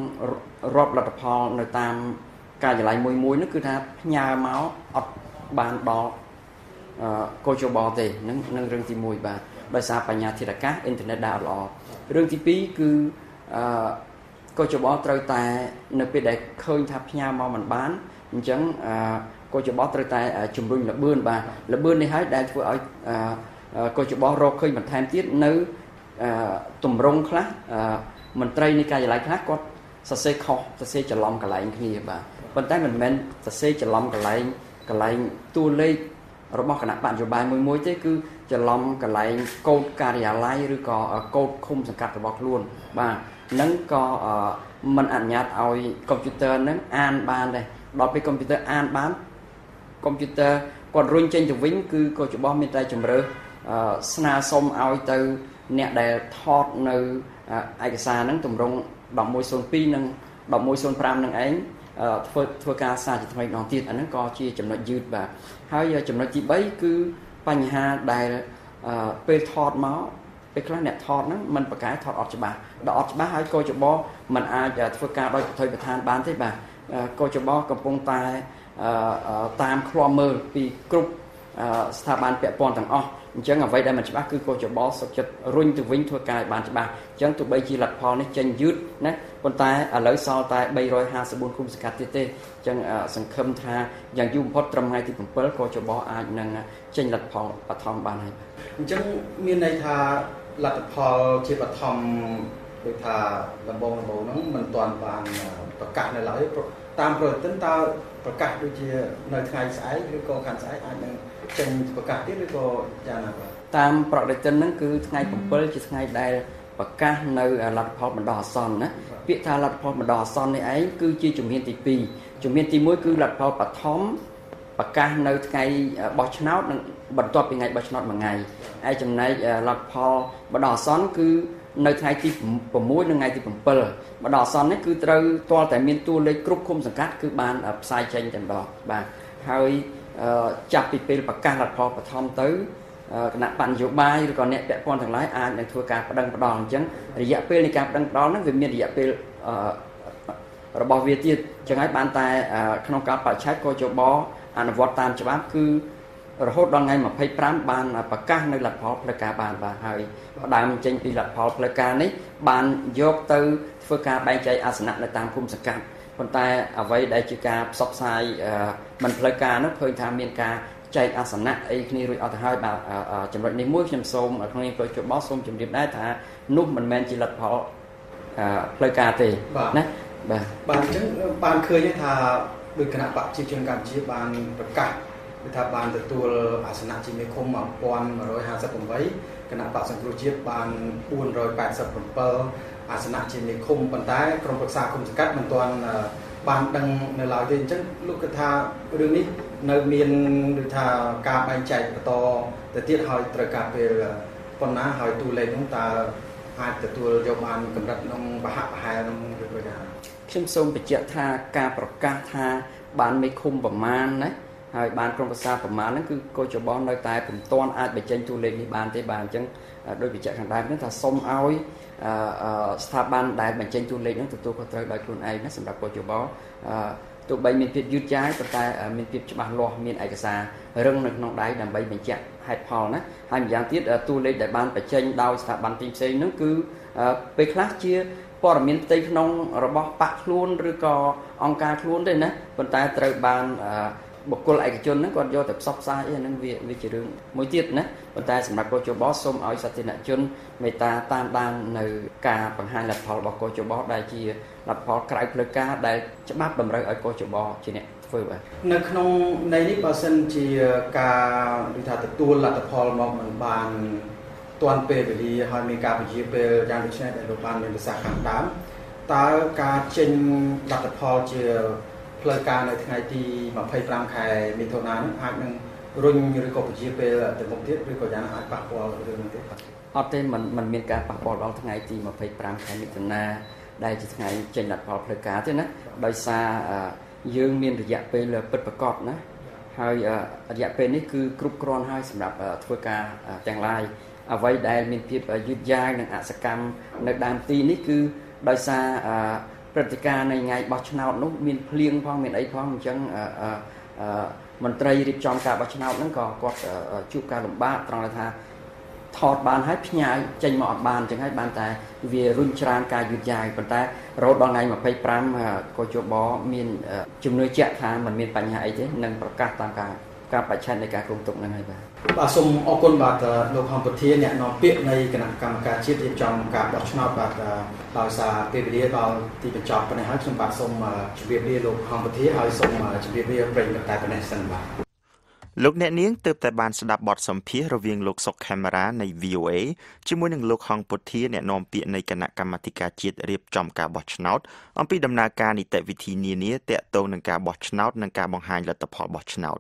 รอบระดับพอในตามการจะไหลมวยมวยนั่นคือท่าพญาเมาส์อัดบานดอกโคโจบอเตนั่งเรื่องที่มวยบาโดยสารปัญญาที่ดักการอินเทอร์เน็ตดาวล้อเรื่องที่ปีคือโคโจบอตรอยแต่ในปีเด็กเคยท่าพญาเมาส์มันบ้านจังcô chú bó tới tay chùm rung là bươn này hết đại vừa ở cô chú bó rô khơi mình tham tiết nữ tùm rung khác mình trai này cái lại khác có sẽ khó sẽ chả lòng cả lại như vậy bên tay mình sẽ chả lòng cả lại tu lê rồi bó cả nạp bạn rồi bài mối thế cứ chả lòng cả lại cột cà rìa lại rồi có cột khung sẵn cắt rồi bó luôn và nâng có mình ảnh nhạt ở computer nâng an ban đây đó với computer an bán computer còn run trên từ vĩnh cứ cô chú bó miền tây chùm rơ sna xong ao từ nẹt để thọt nơi ai cả xa nắng tùng rong đọng môi son pi nâng đọng môi son pram nâng ấy thưa ca xa chỉ thay đòn tiền anh nâng co chia chùm nội dư và hai giờ chùm nội chỉ bấy cứ panh ha đài pe thọt máu pe khá nẹt thọt nắng mình và cái thọt ọt cho bà đó ọt cho bà hai cô chú bó mình ai giờ thưa ca đôi thời bạch than bán thế bà cô chú bó cầm bông tai tam khloa mơ vì group star ban bẹp bòn thằng o chẳng ở vậy đây mình chỉ bắt cứ cô chú bó sọc chật run từ vĩnh thua cài bàn chỉ bà chẳng tụi bây chỉ lật phò này chân dứt nè con tai ở lối sau tai bay rồi ha sờ bùn khung sờ cát tê chẳng sừng khâm tha chẳng dùng phốt trầm ngay thì cũng bớt cô chú bó ai năng chân lật phò bạt thòng bàn này chẳng miền này tha lật phò chỉ bạt thòng được tha làm bông nó mình toàn bànประกาศในหลายตามเปิดตั้งตาประกาศดูจีในไทยสายหรือก็ขันสายอันหนึ่งจังประกาศที่หรือก็จะนะตามประเด็นนั้นคือไงผมเปิดจีไงได้ประกาศในหลักพอมันดอซอนนะพิธาหลักพอมันดอซอนในไอ้คือจีจุ่มเฮียนตีปีจุ่มเฮียนตีมุ้ยคือหลักพอปะท้อมประกาศในไงบอชนาต์บรรทุกเป็นไงบอชนาต์บางไงไอ้จำในหลักพอมันดอซอนคือในไทยที่ผมมุ้ยในไงที่ผมเปิดมาดอซอนนี่คือเราตัวแต่เมียนตัวเลยกรุ๊ปคุมสังกัดคือบานอับไซเชนแต่ดอกบานเฮ้ยจับปีเป็นปากกาหลัดพอปะทอมตื้อขณะปั่นโยบายหรือก่อนเนี่ยแปะปอนทางไร้อาในทัวร์การประดังประดองจังระยะเป็นในการประดังประดองนั้นคือเมียนระยะเป็นระบอบเวียดจีจะให้บานแต่ขนมการปัดใช้โกโจบออันวอตตามฉบับคือเราโหดดังไงมาไปพรำบานประกาศในหลักพอประกาศบานว่าเฮ้ยดามเจนปีหลักพอประกาศนี้บานยกตัวเพื่อการแบ่งใจอาสนะในตามภูมิสังกัดคนไทยเอาไว้ได้จีการสอบสายมันประกาศนักเพลินทางเมียนกาใจอาสนะไอ้คนนี้รู้เอาแต่ให้แบบจำนวนในมุ้ยจำส้มคนนี้ก็จะบอสส้มจำเรียบได้ถ้านุ่มมันแมนจีหลักพอประกาศตีนะบานจึงบานเคยได้ทาโดยคณะปะจีจงการจีบานประกาศวิธาบานตัวตัวอาสนะจีเมคมมาปอนมาโดยหาสับผมไว้ขณะปะสังครุจีบานปูนโดยแปดสับผมเปิลอาสนะจีเมคมปันท้ายกรมปรึกษาคมสกัดมันตอนบานดังในลาวเดินจังลูกกระทาเรื่องนี้ในเมียนวิธาการไปใจประตอแต่ที่หอยตระกาเปลปนน้าหอยตูเล่น้องตาอาแต่ตัวโยบานกำลังน้องบะหะหายน้องเรื่องอะไรขึ้นส้มไปเจาะทาการประกาศทาบานเมคมประมาณนะให้บานกรมประชาประมาณนั้นคือโกโจบอลในตายผมต้อนอาจไปเจนจูเลนในบานที่บานจังโดยไปเจาะทางใดนั้นถ้าส้มเอาสถาบันใดไปเจนจูเลนนั้นตัวคนไทยโดยคนไอ้นั้นสำหรับโกโจบอลตัวใบมีพิษยืดย้ายตัวตายมีพิษฉบับล้อมีเอกสารเรื่องน้องได้ดังใบไปเจาะให้พอนะให้อย่างที่ตัวเลนในบานไปเจนดาวสถาบันทีมเซนนั้นคือไปคลาสเชียร์พอเรามีตีขนมระบบปักล้วนหรือก็องการล้วนได้นะคนไทยตระบาน ตาการเจนรัฐพลជាផ្លូវការនៅថ្ងៃទី បាទសូមអរគុណបាទលោកហងពុធាអ្នកនាំពាក្យនៃគណៈកម្មការជាតិរៀបចំការបោះឆ្នោតបាទដោយសារពេលវេលាដល់ទីបញ្ចប់ប៉ុណ្ណេះហើយខ្ញុំបាទសូមជម្រាបលាលោកហងពុធាហើយសូមជម្រាបលាប្រិយមិត្តតែប៉ុណ្ណេះសិនបាទលោកអ្នកនាងទើបតែបានស្ដាប់បទសម្ភាសន៍រវាងលោកសុកខេមរានៃ VOA ជាមួយនឹងលោកហងពុធាអ្នកនាំពាក្យនៃគណៈកម្មាធិការជាតិរៀបចំការបោះឆ្នោតអំពីដំណើរការនីតិវិធីនានាទាក់ទងនឹងការបោះឆ្នោតនិងការបង្ហាញលទ្ធផលបោះឆ្នោត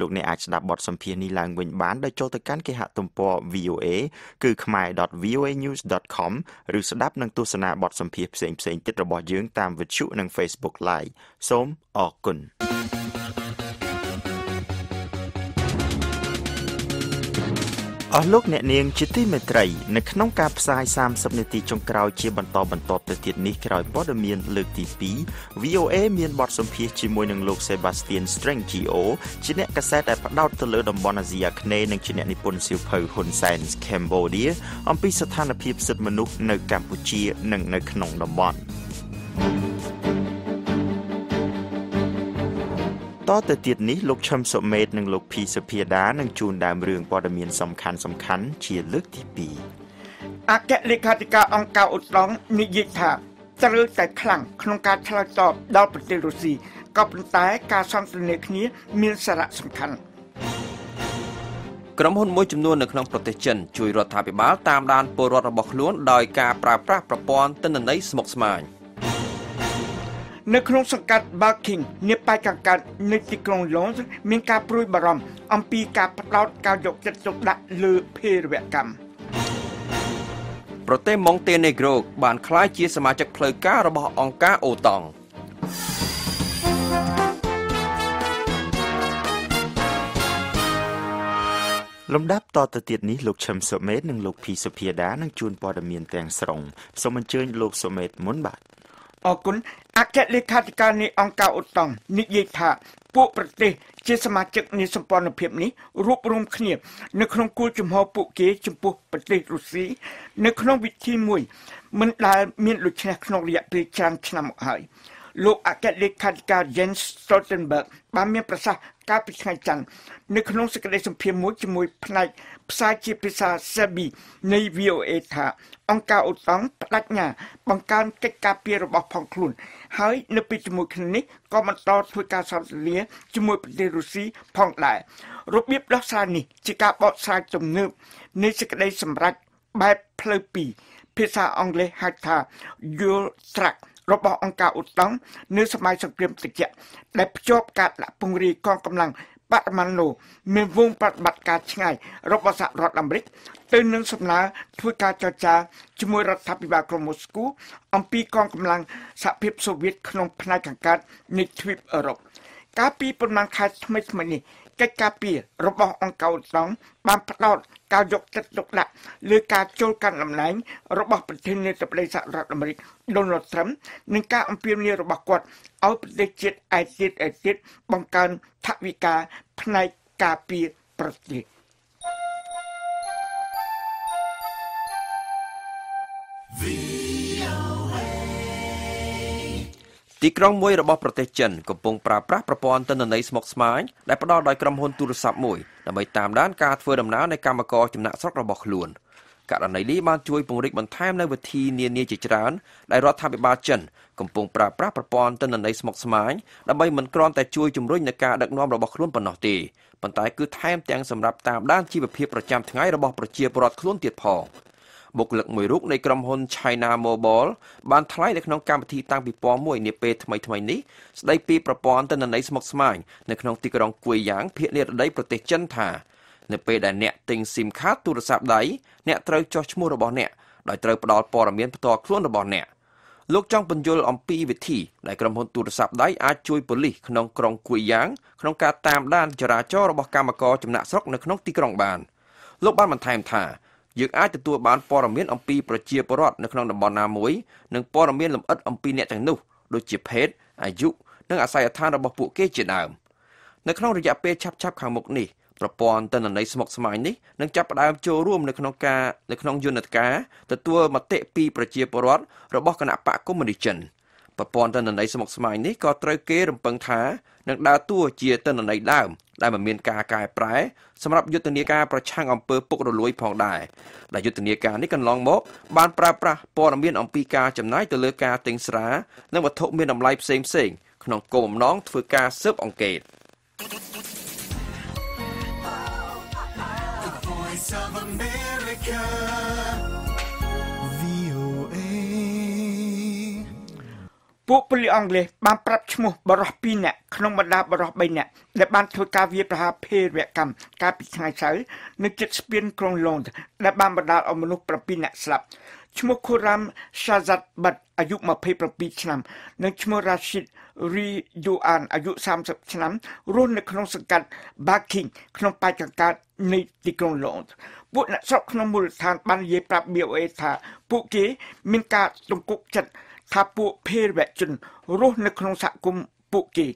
លោកអ្នកអាចស្ដាប់បទសម្ភាសន៍នេះឡើងវិញបានដោយចូលទៅកាន់គេហទំព័រ VOA គឺ khmai.voanews.com ឬស្ដាប់និងទស្សនាបទសម្ភាសន៍ផ្សេងៗទៀតរបស់យើងតាមវិទ្យុនិង Facebook Live សូមអរគុណអស់លោកអ្នកនាងជាទីមេត្រីនៅក្នុងការផ្សាយ 30 នាទីចុងក្រោយជាបន្តបន្តទៅទៀតនេះក្រោយព័ត៌មានលើកទី 2 VOA មានបទសម្ភាសជាមួយនឹងលោក Sebastian Strang GO ជាអ្នកកាសែតដែលផ្ដោតទៅលើតំបន់អាស៊ីអាគ្នេយ៍និងជាអ្នកនិពន្ធសៀវភៅហ៊ុនសែន Cambodia អំពីស្ថានភាពសិទ្ធិមនុស្សនៅកម្ពុជានិងនៅក្នុងតំបន់ តទៅទៀតនេះលោកឈឹមសុមេតនិងលោក ភី សុភាដានឹងជួនដើមរឿងព័ត៌មានសំខាន់ៗជាលើកទី 2 អគ្គលេខាធិការអង្គការឧត្តមនិយាយថាត្រូវតែខ្លាំងក្នុងការឆ្លើយតបដល់ប្រទេសរុស្ស៊ីក៏ប៉ុន្តែការសន្ទនាគ្នាមានសារៈសំខាន់ ក្រុមហ៊ុនមួយចំនួននៅក្នុងប្រទេសចិនជួយរដ្ឋាភិបាលតាមដានពលរដ្ឋរបស់ខ្លួនដោយការប្រើប្រាស់ប្រព័ន្ធទិន្នន័យស្មុគស្មាញ នៅក្នុងសង្កាត់បាល់ឃីងនេះប៉ៃកង្កាត់នៃទីក្រុងឡុងមានការព្រួយបារម្ភអំពីការផ្ដោតការយកចិត្តទុកដាក់លើភេរវកម្មប្រទេសម៉ុងតេណេក្រូបានក្លាយជាសមាជិកផ្លូវការរបស់អង្គការអូតង់ លំដាប់តទៅទៀតនេះលោកឈឹមសុមេតនិងលោក ភី សុភាដានឹងជួនព័ត៌មានទាំងស្រុងសូមអញ្ជើញលោកសុមេតមុនបាទ អគុណអគ្គលេខាធិការនៃអង្គការអូតង់និយាយថាពួកប្រទេសជាសមាជិកនៃសម្ព័ន្ធភាពនេះរួបរមគ្នានៅក្នុងគួរចំហពួកគេចំពោះប្រទេសរុស្ស៊ីនៅក្នុងវិធីមួយមិនដែលមានលុច្នេះក្នុងរយៈពេលច្រើនឆ្នាំមកហើយ លោកអគ្គលេខាធិការ Jens Stoltenberg បានមានប្រសាសន៍កាលពីថ្ងៃច័ន្ទនៅក្នុងសេចក្តីសម្ភាសន៍មួយជាមួយផ្នែកផ្សាយជាភាសាសេប៊ីនៃ VOA ថាអង្គការអូតង់បដិញ្ញាបង្កើនកិច្ចការពាររបស់ផងខ្លួនហើយនៅពេលជាមួយគ្នានេះក៏បន្តធ្វើការសន្ទនាជាមួយប្រទេសរុស្ស៊ីផងដែររបៀបដោះស្រាយនេះជាការបកស្រាយទំនើបនៃសេចក្តីសម្រេចបែបផ្លូវពីភាសាអង់គ្លេសហៅថា យុត្រាក់របស់អង្គការអូតង់នៅសម័យសង្គ្រាមត្រជាក់ដែលភ្ជាប់ការដាក់ពង្រាយកងកម្លាំងបដិមាណូមានវងបដិបត្តិការឆ្ងាយរបស់សហរដ្ឋអាមេរិកទៅនឹងសម្ដៅធ្វើការចរចាជាមួយរដ្ឋាភិបាលក្រុមមូស្គូអំពីកងកម្លាំងសហភាពសូវៀតក្នុងផ្នែកខាងកើតនៃទ្វីបអ៊ឺរ៉ុបកាលពីប៉ុន្មានខែថ្មីៗនេះកិច្ចការពីរបស់អង្គការអូតង់បានផ្ដោតការយកចិត្តទុកដាក់លើការចូលកាន់តំណែងរបស់ប្រធានាធិបតីសហរដ្ឋអាមេរិក Donald Trump និងការអំពាវនាវរបស់គាត់ឲ្យប្រទេសជាតិឯទៀតបង្កើនថវិកាផ្នែកការពារប្រទេស VOA ទីក្រុងមួយរបស់ប្រទេសចិនកំពុងប្រើប្រាស់ប្រព័ន្ធទិន្នន័យស្មុគស្មាញដែលផ្ដល់ដោយក្រុមហ៊ុនទូរស័ព្ទមួយដើម្បីតាមដានការធ្វើដំណើរនៃកម្មករចំណាក់ស្រុករបស់ខ្លួនករណីនេះបានជួយពង្រីកបន្ថែមនូវវិធីនានាជាច្រើនដែលរដ្ឋាភិបាលចិនកំពុងប្រើប្រាស់ប្រព័ន្ធទិន្នន័យស្មុគស្មាញដើម្បីមិនគ្រាន់តែជួយជំរុញដល់ការដឹកនាំរបស់ខ្លួនប៉ុណ្ណោះទេប៉ុន្តែគឺថែមទាំងសម្រាប់តាមដានជីវភាពប្រចាំថ្ងៃរបស់ប្រជាពលរដ្ឋខ្លួនទៀតផងបុគ្គលិកមួយរូបនៃក្រុមហ៊ុន China Mobile បានថ្លែងនៅក្នុងកម្មវិធីតាំងពិព័រណ៍មួយនាពេលថ្មីៗនេះស្ដីពីប្រព័ន្ធទិន្នន័យស្មុគស្មាញនៅក្នុងទីក្រុងគួយយ៉ាងភាគនិរតីប្រទេសចិនថានៅពេលដែលអ្នកទិញ SIM ខាតទូរស័ព្ទដៃអ្នកត្រូវចុះឈ្មោះរបស់អ្នកដោយត្រូវផ្ដល់ព័ត៌មានផ្ទាល់ខ្លួនរបស់អ្នកលោកចង់ពន្យល់អំពីវិធីដែលក្រុមហ៊ុនទូរស័ព្ទដៃអាចជួយប៉ូលីសក្នុងក្រុងគួយយ៉ាងក្នុងការតាមដានចរាចរណ៍របស់កម្មករចំណាក់ស្រុកនៅក្នុងទីក្រុងបានលោកបានបន្ថែមថាយើងអាចទទួលបានព័ត៌មានអំពីប្រជាពលរដ្ឋនៅក្នុងតំបន់ណាមួយនិងព័ត៌មានលម្អិតអំពីអ្នកទាំងនោះដូចជាភេទអាយុនិងអាសយដ្ឋានរបស់ពួកគេជាដើមនៅក្នុងរយៈពេលឆាប់ៗខាងមុខនេះប្រព័ន្ធទិន្នន័យស្មុគស្មាញនេះនឹងចាប់ផ្ដើមចូលរួមនៅក្នុងយន្តការទទួលមតិពីប្រជាពលរដ្ឋរបស់គណៈបកកុម្មុយនីសចិនប្រព័ន្ធទិន្នន័យស្មុគស្មាញនេះក៏ត្រូវគេរំពឹងថានឹងដើរតួជាទិន្នន័យដើមដែលមិនមានការកែប្រែសម្រាប់យុទ្ធនាការប្រឆាំងអំពើពុករលួយផងដែរដែលយុទ្ធនាការនេះកន្លងមកបានប្រើប្រាស់ព័ត៌មានអំពីការចំណាយទៅលើការទិញស្រានិងវត្ថុមានតម្លៃផ្សេងៗក្នុងគោលបំណងធ្វើការស៊ើបអង្កេតOf America VOA ពួកពលរដ្ឋអង់គ្លេសបានប្រាប់ឈ្មោះបរិសុទ្ធ2នាក់ក្នុងបណ្ដាបរិសុទ្ធ3នាក់ដែលបានធ្វើការវាយប្រហារភេរវកម្មកាលពីថ្ងៃសៅរ៍នៅជិតស្ពានក្រុងឡុងដែលបានបណ្ដាលឲ្យមនុស្ស7នាក់ស្លាប់ឈ្មោះ Khurram Shahzad Bat អាយុ27ឆ្នាំនិងឈ្មោះ Rashid Ri Yuan អាយុ30ឆ្នាំរស់នៅក្នុងសង្កាត់ Barking ក្នុងប៉ែកកណ្ដាលនៃទីក្រុង London ពួកអ្នកស្រុកក្នុងមូលដ្ឋានបាននិយាយប្រាប់ VOA ថាពួកគេមានការទំគុកចិត្តថាពួកភេរវជនរស់នៅក្នុងសហគមន៍ពួកគេ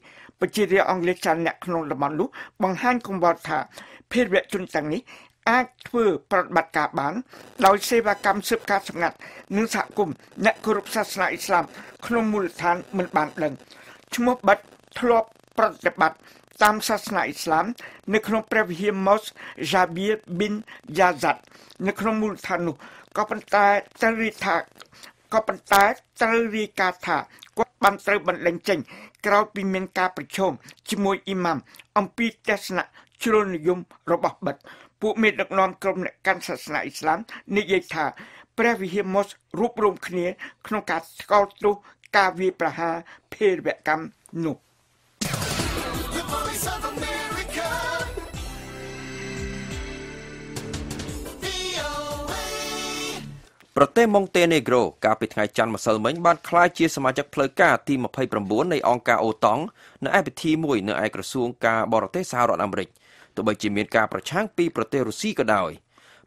ប្រជារាស្ត្រអង់គ្លេសចានអ្នកក្នុងតំបន់នោះបង្ហាញកង្វល់ថាភេរវជនទាំងនេះអាចធ្វើប្រតិបត្តិការបានដោយសេវាកម្មស៊ើបការសម្ងាត់និងសហគមន៍អ្នកគោរពសាសនាអ៊ីស្លាមក្នុងមូលដ្ឋានមិនបានដឹងឈ្មោះបាត់ធ្លាប់ប្រតិបត្តិតាមសាសនាអ៊ីស្លាមនៅក្នុងព្រះវិហារ Mosque Jabir bin Yazid នៅក្នុងមូលដ្ឋាននោះក៏ប៉ុន្តែត្រូវរាយការណ៍ថាគាត់បានត្រូវបណ្តេញចេញក្រោយពីមានការប្រជុំជាមួយអ៊ីម៉ាមអំពីទស្សនៈជ្រុលនិយមរបស់បាត់ពួកមេដឹកនាំក្រុមអ្នកកាន់សាសនាអ៊ីស្លាមនិយាយថាព្រះវិហារ Mosque រួបរวมគ្នាក្នុងការស្កល់ទោសការវាយប្រហារភេរវកម្មនោះប្រទេសម៉ុងតេណេក្រូកាលពីថ្ងៃច័ន្ទម្សិលមិញបានក្លាយជាសមាជិកផ្លូវការទី29នៃអង្គការអូតង់នៅឯពិធីមួយនៅឯក្រសួងការបរទេសសហរដ្ឋអាមេរិកទោះបីជាមានការប្រឆាំងពីប្រទេសរុស្ស៊ីក៏ដោយ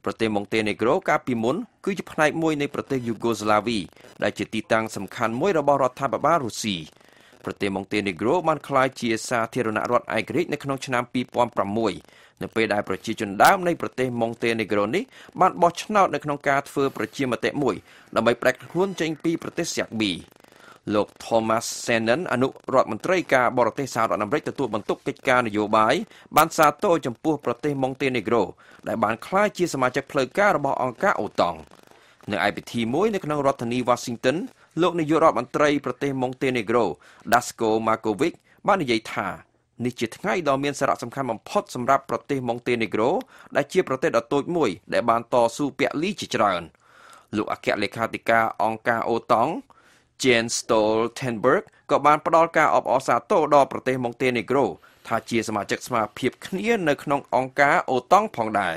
ប្រទេសម៉ុងតេណេក្រូកាលពីមុនគឺជាផ្នែកមួយនៃប្រទេសយូហ្គូស្លាវីដែលជាទីតាំងសំខាន់មួយរបស់រដ្ឋាភិបាលរុស្ស៊ីប្រទេសម៉ុងតេណេក្រូបានក្លាយជាសាធារណរដ្ឋឯករាជ្យនៅក្នុងឆ្នាំ2006នៅពេលដែលប្រជាជនដើមនៃប្រទេសម៉ុងតេណេក្រូនេះបានបោះឆ្នោតនៅក្នុងការធ្វើប្រជាមតិមួយដើម្បីប្រែក្រានចេញពីប្រទេសស៊ាក់ប៊ីលោក Thomas Shannon អនុរដ្ឋមន្ត្រីការបរទេសសហរដ្ឋអាមេរិកទទួលបន្ទុកកិច្ចការនយោបាយបានសាទរចំពោះប្រទេសម៉ុងតេណេក្រូដែលបានក្លាយជាសមាជិកផ្លូវការរបស់អង្គការអូតង់នៅឯពិធីមួយនៅក្នុងរដ្ឋធានី Washington លោកនាយករដ្ឋមន្ត្រីប្រទេសម៉ុងតេណេក្រូ Dasko Markovic បាននិយាយថានេះជាថ្ងៃដ៏មានសារៈសំខាន់បំផុតសម្រាប់ប្រទេសម៉ុងតេណេក្រូដែលជាប្រទេសដ៏តូចមួយដែលបានតស៊ូពលីជាច្រើនលោកអគ្គលេខាធិការអង្គការអូតង់Jens Stoltenberg ក៏បានផ្ដល់ការអបអរសាទរដល់ប្រទេសម៉ុងតេណេក្រូថាជាសមាជិកស្មារភាពគ្នានៅក្នុងអង្គការអូតង់ផងដែរ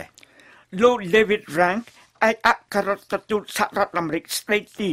លោក David Rank ឯកអគ្គរដ្ឋទូតសហរដ្ឋអាមេរិកស្ដីទី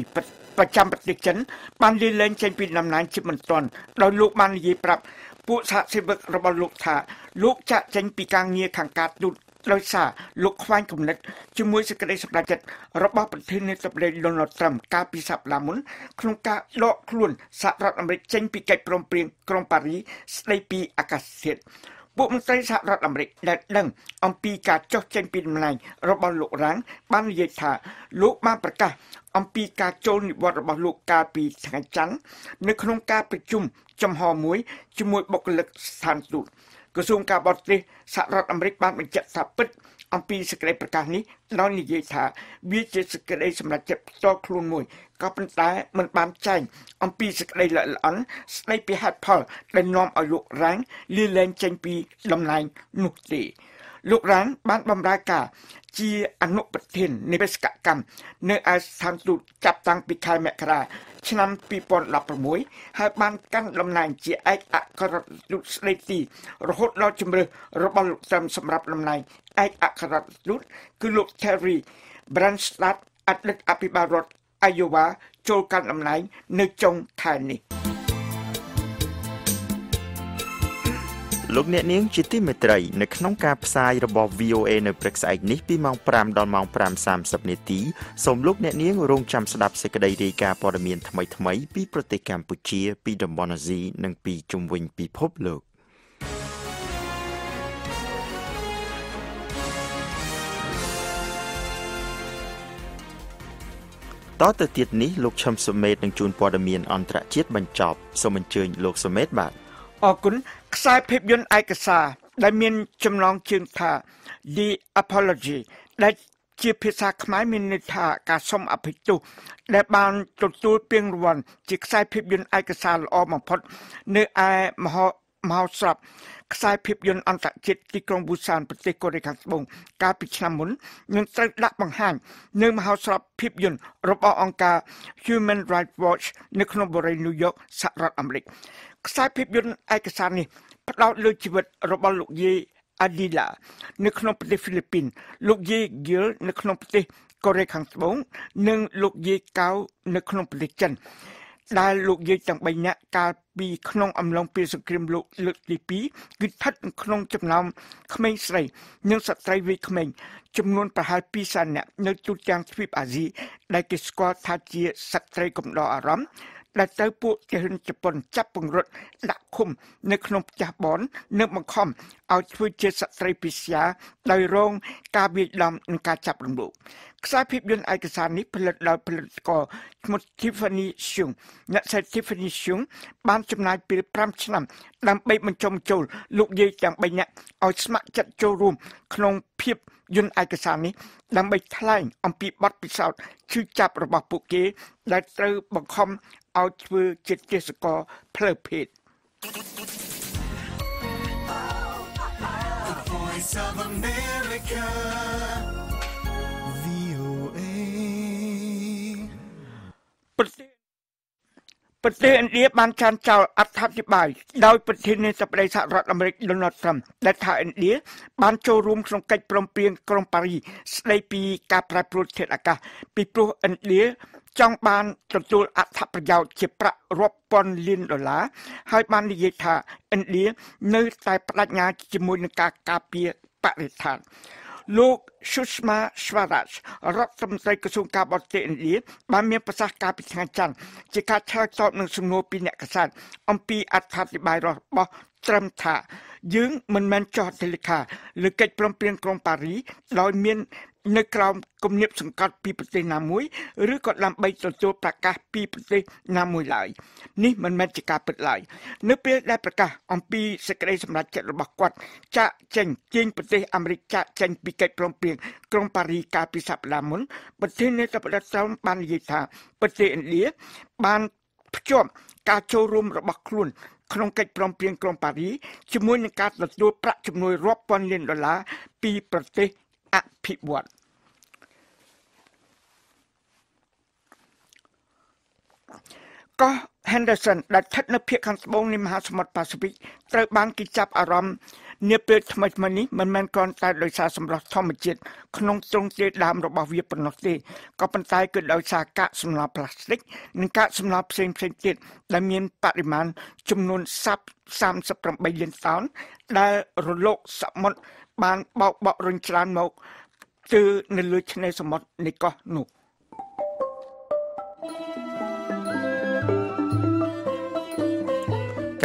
ប្រចាំប្រទេសចិនបានលាលែងចេញពីតំណែងជាបន្ទាន់ដោយលោកបាននិយាយប្រាប់ពួកសហសេវករបស់លោកថាលោកចាក់ចេញពីការងារខាងការទូតដោយសារលោកខ្វែងគំនិតជាមួយសេចក្តីសម្រេចចិត្តរបស់ប្រធានាធិបតី Donald Trump កាលពីសប្តាហ៍មុនក្នុងការដកខ្លួនសហរដ្ឋអាមេរិកចេញពីកិច្ចព្រមព្រៀងក្រុងប៉ារីស្តីពីអាកាសធាតុ Bộ Môn Tây Sạc Rạc Đàm Rịch đã đăng ông Pì Cà Chốt Trên Pìm Lành rồi bảo lộ ráng ban dây thả lúc ban bật cả ông Pì Cà Chốt Nị Bọt rồi bảo lộ ca bì thẳng chắn nơi không ca bì chung trong hò muối chung môi bọc lực sản dụng. Cơ dung ca bọt đi Sạc Rạc Đàm Rịch ban bình chất thả bích ông Pì Sạc Rạc Bật Cả Ní nói như dây thả biết dây Sạc Rạc Sầm Là Chẹp Do Khuôn Mùi có bên trái mình bán chanh ông Pì Sạc Rạc Lợi Lãn Sạc Rạc Bật Đành nòm ở lộ ráng liên lên chanh Pì Lâm Lành nụ tỷ lộ ráng bán bầm ra cả chia ăn nụ bật thiền nơi bếp sạc cầm nơi ai tham dự chạp tăng Pì Khai Mẹ Khara chứ năm Pì Bọn Lạp Bờ Mối hai bán căn Lâm Lành chia ách ạ có rọt lụt Sạc Tì rồi hốt lo chùm rơ rồi bao lụt tâm xâm rạp Lâm Lành ách ạ có rọt lụt cứ lụt Terry Branstad ách lực ạ Pì Bà Rọt Iowa châu căn Lâm Lành nơi trong thai này. Lúc nét niếng chỉ tìm mệt rầy, nơi khăn cạp sai rồi bỏ VOA nơi bật sạch nít bí mong pram đòn mong pram xàm sập nét tí. Xong lúc nét niếng rung chăm sạch đạp sẽ cơ đầy rì ca bỏ đầm miền thầm ấy bí bật tế Campuchia, bí đầm bò nà dì, nâng bí chung vinh bí phốp lược. Đó từ tiết ní, lúc chăm sụp mệt nâng chun bỏ đầm miền ổn trả chiết bánh chọp, xong mình chơi lúc sụp mệt bạn. Ở cũng sai phép dân ai cả xa đã miên châm lòng chương thả The Apology đã chia phía xa khmái miên nơi thả cả sông áp hịch tù đã bàn tụt tui biên ruồn chỉ sai phép dân ai cả xa lỡ mong phật nơi ai mà họ màu sạp sai phép dân ăn tạc chết tí công Busan bất tế Cô Rê Kháng Bông ca bị chăm muốn nhưng ta đã bằng hành nơi màu sạp phép dân rộp áo ông ca Human Rights Watch nơi khổng bồ rây New York xã rạc Ảm Lịch. Sai phép dân ai cả xa này bắt đầu lưu chí vật rộp áo lục dê Adila nơi khổng bồ rây Philippines lục dê Gil nơi khổng bồ rây Cô Rê Kháng Bông nâng lục dê Cao nơi khổng bồ rây Chân đã lục dây chẳng bày nhạc ca bì khăn âm lòng bìa sửa kìm lục lực lý bí cứ thất khăn châm lòng khmênh sầy nhưng sạch tay với khmênh châm luôn bà hai bì xa nhạc nơi tu trang thuyếp à dì đại kỳ squa tha chia sạch tay cầm đỏ à rắm đã tới bộ kê hình chập bồn chắp bằng rộn đã khung nơi khăn chạp bón nơi bằng khom áo thuê chia sạch tay bì xa đời rôn ca bì lòng nâng ca chạp bằng bộ. Sai phép dân ai cả xa này phần lật có một Tiffany Sướng. Nhận sai Tiffany Sướng bán châm này bì pram chân nằm làm bày bằng chồng châu lục dây chẳng bày nhạc áo sạc chặt châu rùm khăn phép dân ai cả xa này làm bày thái lành ông bì bắt bì sao chư chạp rồi bọc bộ kế đã tới bằng khom áo thuê chia sạch có phần phết. Bất tế Ấn Đĩa ban chan chào áp tháp dịp bài, đôi bất tế nên tập đầy xã rọt Ấn Đĩa Donald Trump, đại thả Ấn Đĩa, ban châu rung trong cách bông biên trong Paris, sợi bì cà prai bố thiệt ạc, bì bố Ấn Đĩa, trong ban trần tù áp tháp bà giàu chế bạc rộp bòn liên đô lá, hai ban lý dạy thả Ấn Đĩa, nơi tài bà nhà chế môi nâng ca cà bìa bạc rệ thản. Lúc Sushma Swaraj, rốt tâm tay cơ xung ca bọt tế Ấn Đĩa, bán miên bà xa ca bị thang chăn, chỉ ca theo tọt nâng xung nô bì nẹ cả sàn, ông bì át tháp đi bài rốt bó trâm thả, dưỡng mình men cho thê lịch hà, lực kịch bông biên trong Paris, đòi miên nơi còng công nghiệp sừng cọt bì bật tê Nam Muối, rứa cọt làm bay tròn trâu bạc cá bì bật tê Nam Muối lại. Ní mình men chỉ cá bật lại. Nước bia đại bạc cá, ông bì sẽ gây sầm lại chợ bạc quạt, chạ chèn chèn bật tê America chèn bì kẹt bông biển, trong Paris cá bì sập làm muốn. Bật tê nơi tập đặt trong ban gì thà, bật tê Ấn Đĩa, ban chom cá châu rum rồi bạc luôn. Không cách bóng biển trong Paris, chỉ muốn những cá đặt đua bạc chụp nuôi rốt bòn lên đó lá bì bật tê ạ phị buồn. Có Henderson đã thất nợ phía kháng bông nêm hạ sơ mật Pacific, tới bán kỳ chạp ả rõm. Nếu bê thầm mệt mà ní, mình mẹn con ta đòi xa xâm lọc thông mệt chết, khăn nông trông tế đàm rồi bảo viết bằng nọc tế. Có bàn tay cứ đòi xa cả xâm lọc plastic, nên cả xâm lọc xêm tiết, đã miên bạc rì màn, chùm nôn sắp xăm sắp rộng bay lên tán, đã rô lộ sắp mọt, bàn bọc bọc rừng tràn mộc, từ nơi lưu chân này xâm mọt này có nụ.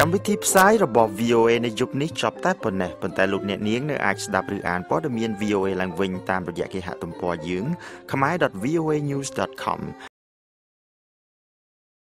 កម្មវិធីផ្សាយរបស់ VOA នៅយុគនេះចប់តែប៉ុណ្ណេះប៉ុន្តែលោកអ្នកនាងនៅអាចស្ដាប់ឬអានព័ត៌មាន VOA ឡើងវិញតាមរយៈគេហទំព័រយើង khmai.voanews.com